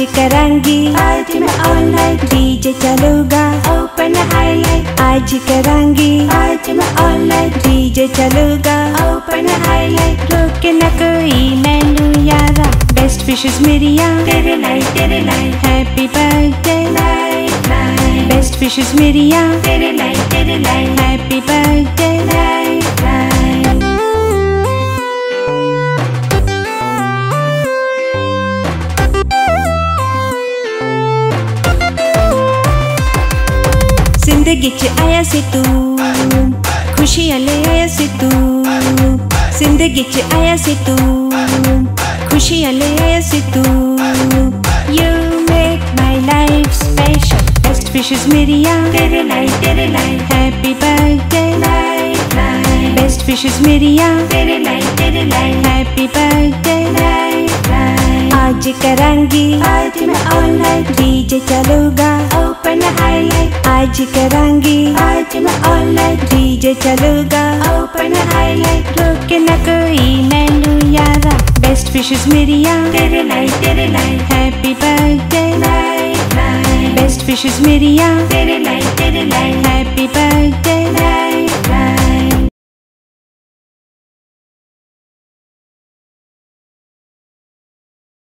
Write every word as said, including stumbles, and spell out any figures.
DJ करांगी आज मैं ऑनलाइन। डीजे चलूंगा ओपन हाईलाइट आज करांगी आज मैं ऑनलाइन। डीजे चलूंगा ओपन हाईलाइट रोक ना कोई मैनू यारा। बेस्ट विशेस मिरियम तेरे लिए तेरे लिए happy birthday night night. Best wishes Miriam तेरे लिए तेरे लिए हैप्पी बर्थडे नाइट नाइट। जिंदगी च आया सी तू खुशियां ले आया सी तू। जिंदगी च आया सी तू खुशियां ले आया सी तू। You make my life special. Best wishes Miriam तेरे लिए तेरे लिए happy birthday night night. Best wishes Miriam तेरे लिए तेरे लिए हैप्पी बर्थडे नाइट नाइट। आज करांगी आज मैं ऑनलाइन। डीजे चलूंगा ओपन हाईलाइट आज करांगी आज मैं ऑनलाइन। डीजे चलूंगा ओपन हाईलाइट रोके ना कोई मैनू यारा। बेस्ट विशेस मिरियम तेरे लिए तेरे लिए happy birthday night night. Best wishes Miriam तेरे लिए तेरे लिए हैप्पी बर्थडे नाइट।